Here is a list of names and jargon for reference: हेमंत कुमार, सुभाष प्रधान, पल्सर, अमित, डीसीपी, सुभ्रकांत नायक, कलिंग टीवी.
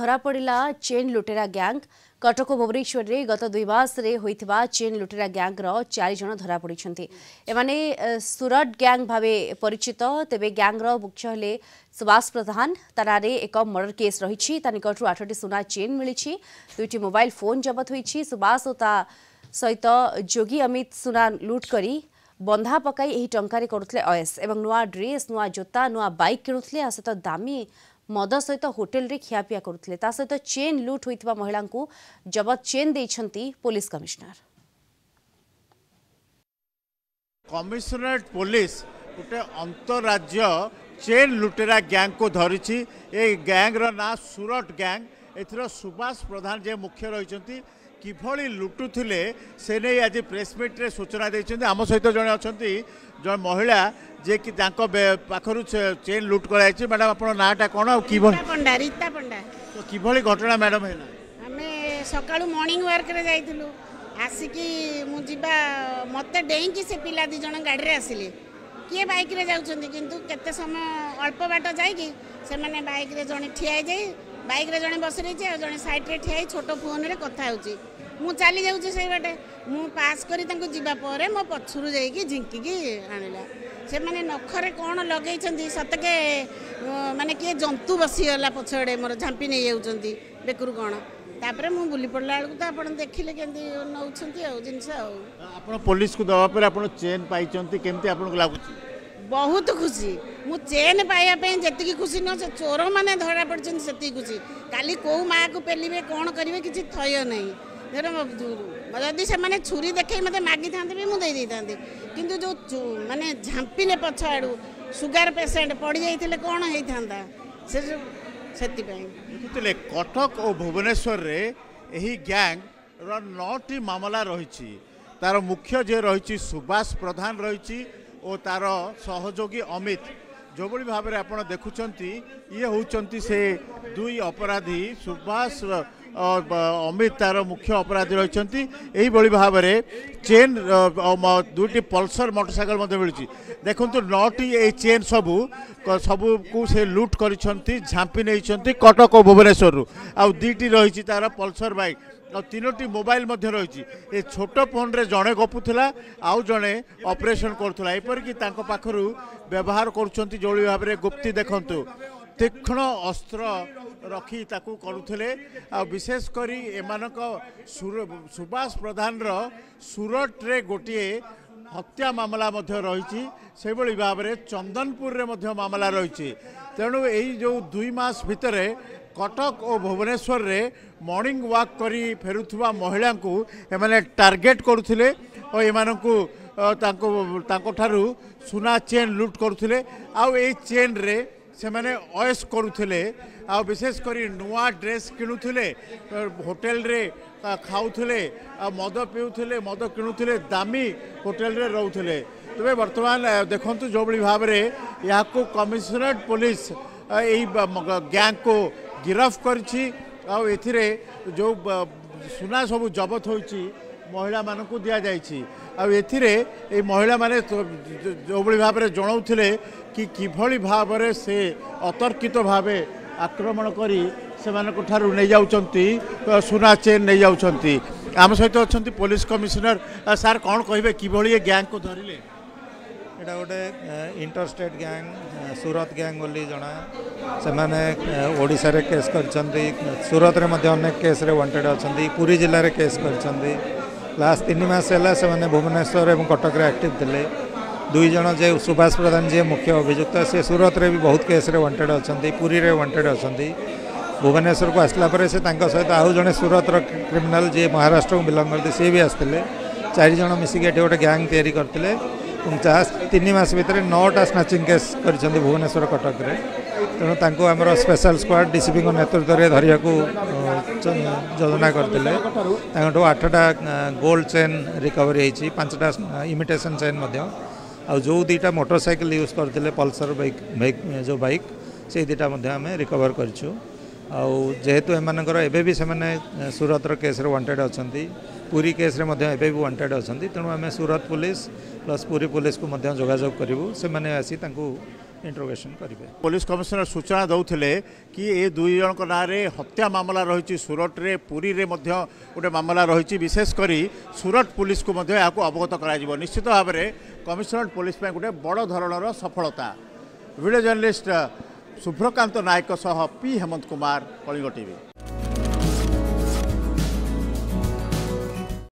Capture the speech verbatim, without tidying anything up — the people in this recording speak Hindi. धरा पड़ा चेन लुटेरा गैंग कटक भुवनेश्वर में गत दुई मास चेन लुटेरा गैंग चार जन धरा पड़ी। एमाने सुरट गैंग भावे परिचित। तेबे गैंग्र मुख्य हेले सुभाष प्रधान। तानारे एक मर्डर केस रही। निकटू आठटी सुना चेन मिली, दुईटी मोबाइल फोन जबत होई। सुभाष और ता सहित जोगी अमित सुना लुट कर बंधा पकई टंकार करुले अयस। नुआ ड्रेस, नुआ जोता, नुआ बैक किणुले। आ सहित दामी मद सहित होटेल रे खियापिया करुले। ता सहित चेन लुट होइतबा महिला को जबत चेन देइछंती पुलिस कमिश्नर। कमिश्नरेट पुलिस गोटे अंतरराज्य चेन लुटेरा गैंग को धरिछि। ए गैंग रो ना सुरट गैंग। एथिरो सुभाष प्रधान जे मुख्य रहिछंती, किभली लुटुथिले से नहीं आज प्रेसमिट रे सूचना देइछंती। आम सहित जने अछंती जो महिला जे कि तांको पाखरु चेन लुट कराई छी। मैडम आपण नाटा कोन आ कि पंडा रीता पंडा तो किभली घटना मैडम हैना? हमें सकाळू मॉर्निंग वर्क रे जाइतिलु। आसिकी मु जिबा मते डेई कि से पिला दि जण गाडी रे आसिले। किए बाइक रे जाउछंती किंतु केते समय अल्प बाट जाई कि से माने बाइक रे जणी ठियाई जाई। बाइक रे जणे बसि रही छी आ जणे साइड रे ठियाई छोटो फोन रे कथा होउची। मु चली जाउची से बाटे मु पास करी तांको जिबा परे मो पछुरु जाई कि झिंकी कि आनिला। से माने नखरे कौन लगे सतके माने किए जंतु बसीगला पछड़े मोर झांपी नहीं जाऊँगी बेकुर कौन। तापर मु बुली पड़ा बेलू तो आप देखिले केमती नौ जिनस पुलिस को दवा पर आप चेन पाई केमती आपको लगुच? बहुत खुशी। मु चेन पाइबापी जी खुशी न से चोर मैंने धरा पड़े से खुशी। काली कौ माँ को पेलिवे कौन करेंगे किसी थय नहीं। जदि से मैंने छुरी देखे मत मागी था भी मुझे दे था किंतु जो माने झांपिले पछ आड़ू सुगार पेसेंट पड़ जाते कौन होता से देखुले। कटक और भुवनेश्वर रे एही गैंग रो नौटी मामला रही। तार मुख्य जे रही सुभाष प्रधान रही और तार सहयोगी अमित। जो बड़ी भाव में आपड़ देखुंट ये होती से दुई अपराधी। सुभाष अमित तार मुख्य अपराधी रही। यही भाव में चेन दुईटी पल्सर मोटरसाइकल मिली। देखूँ नौटी ये चेन सबू सबू को से लुट कर झांपी नहीं कटक और भुवनेश्वर आउ दुईटी रही तार पल्सर बाइक और तीनोटी मोबाइल रही। ये छोट फोन रे जड़े गपुला आउ जड़े ऑपरेशन करुला। एपरिक पाखर व्यवहार करुँच जो भाव में गुप्ती देखूँ तीक्ष्ण अस्त्र रखी ताकू करुले। विशेष करी एमानक सुभाष प्रधान रो सुरट रे गोटे हत्या मामला रही। से भाव में चंदनपुर रे मामला रही। तेणु यही जो दुई मास भितर कटक और भुवनेश्वर रे मॉर्निंग वॉक करी फेरुवा महिला को एमाने टार्गेट करुले और एमानकु तांको तांको ठारू सुना चेन लुट करुले। आउ ए चेन रे से मैंने अयस करुले। आ विशेष करी नुआ ड्रेस किणुले, होटेल रे खाऊले, मद पीउले, मद किणुले, दामी होटेल रे रोले। तेज बर्तमान देखु जो भाव में यहाँ को कमिश्नरेट पुलिस यही गैंग को गिरफ्त करी। जो सुना सब जबत हो महिला मानक दि जाए। ए महिला माने जो भाव में जनाऊले कि किभली भाव में से अतर्कित भाव आक्रमण करी से ठारू नहीं जाउछंती सुना चेन नहीं जाउछंती। आम सहित अच्छा पुलिस कमिश्नर सार कौन कहे किभली ये गैंग को धरिले? एटा गोटे इंटरस्टेट गैंग सूरत गैंग बोली जना। से माने ओडिशा रे केस करछंती, सूरत रे मध्ये अनेक केस रे वांटेड अछंती, पुरी जिल्ला रे केस करछंती। लास्ट तीन मास है से मैंने भुवनेश्वर और कटक एक्टिव थे। दुई जन जे सुभाष प्रधान जी मुख्य अभियुक्त से सूरत रे भी बहुत केस रे वांटेड अछंती, पुरी रे वांटेड अछंती। भुवनेश्वर को आसला परे से तांका सहित आउ जने सूरत रो क्रिमिनल जे महाराष्ट्र को बिलॉन्ग करते सी भी आसते। चार जन मिसिक एठी गोटे गैंग तैयारी करते। तीन मास भितर नौटा स्नाचिंग केस करछंती भुवनेश्वर कटक रे। तेणु तांको आमर स्पेशल स्क्वाड डीसीपी को नेतृत्व रे धरिया को योजना करते। आठटा गोल्ड चेन रिकवरी होती, पांचटा इमिटेशन चेन आ जो दुईटा मोटरसाइकिल यूज करते पल्सर बाइक बाइक जो बाइक से दुईटा आम रिकवर करूँ। आहेतु एमर एबी से सूरत केस रे वांटेड अच्छा, पुरी केस रे भी वांटेड अच्छा। तेणु आम Surat police plus Puri police को जोगाजोग करूँ से आसी इंट्रोगेसन करेंगे। पुलिस कमिशनर सूचना दौले कि ये दुई जन ना हत्या मामला रही सूरत रे पुरी रे गोटे मामला रही विशेषकर सूरत पुलिस को अवगत कर निश्चित भाव में कमिशनरेट पुलिस गोटे बड़ धरणर सफलता। Video journalist सुभ्रकांत नायक P हेमंत कुमार, कलिंग टीवी।